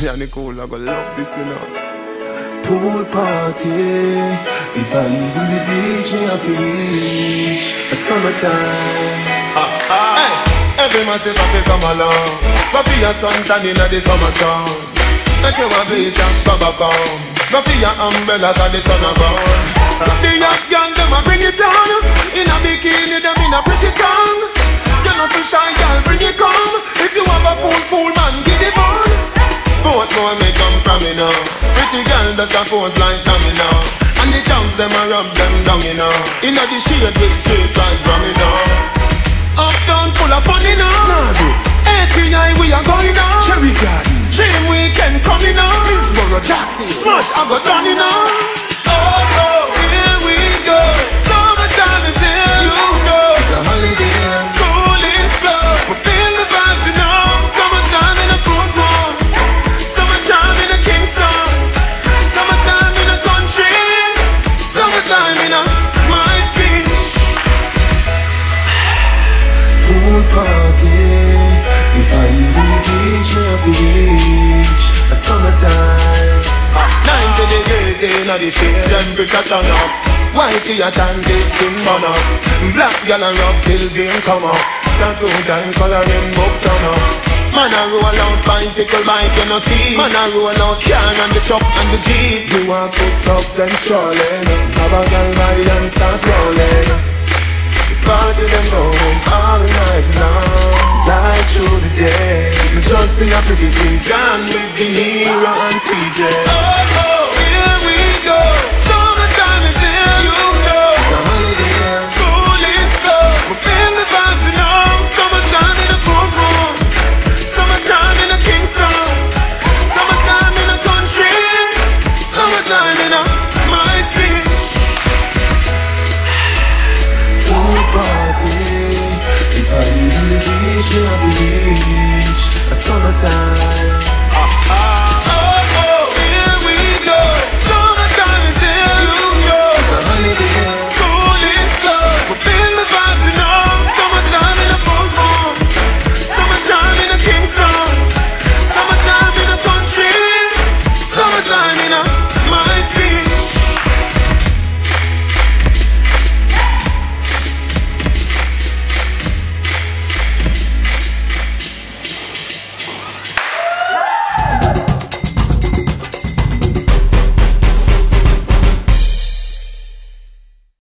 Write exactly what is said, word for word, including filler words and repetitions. me and Nicole are gonna love this, you know. Pool party, if I leave the beach, me have to reach a summertime. Ah, ah, hey. Every man says I can come along, but for your sun tan in the summer sun. If you want beach and baba come, but for your umbrella and the sun above. The young girl, them a bring it down. In a bikini, them in a pretty tongue. You know, fish and girl, bring it come. If you have a fool, fool man, give it on. Both more may come from me now. Pretty girl does a pose like me now. And the towns, them a rub them down, you know. In a the shade, the street drive from me now. Uptown full of fun, you know. eighty-nine, we are going down. Cherry Garden, dream weekend coming on. Minsboro, Jackson, Smash, I got done, you know. ninety degrees in the shade, temperature turn up. Whitey a tan, the skin burn up. Black girl a rub till vein come up. Tattoo time coloring book turn up. Man a roll out bicycle bike, you no see. Man a roll out car and the truck and the jeep. You a foot tops them strolling. Have a girl ride and start rolling. Party them go all night long, right through the day. You just see a pretty thing gone with the hero and T J. Oh, oh, here we go.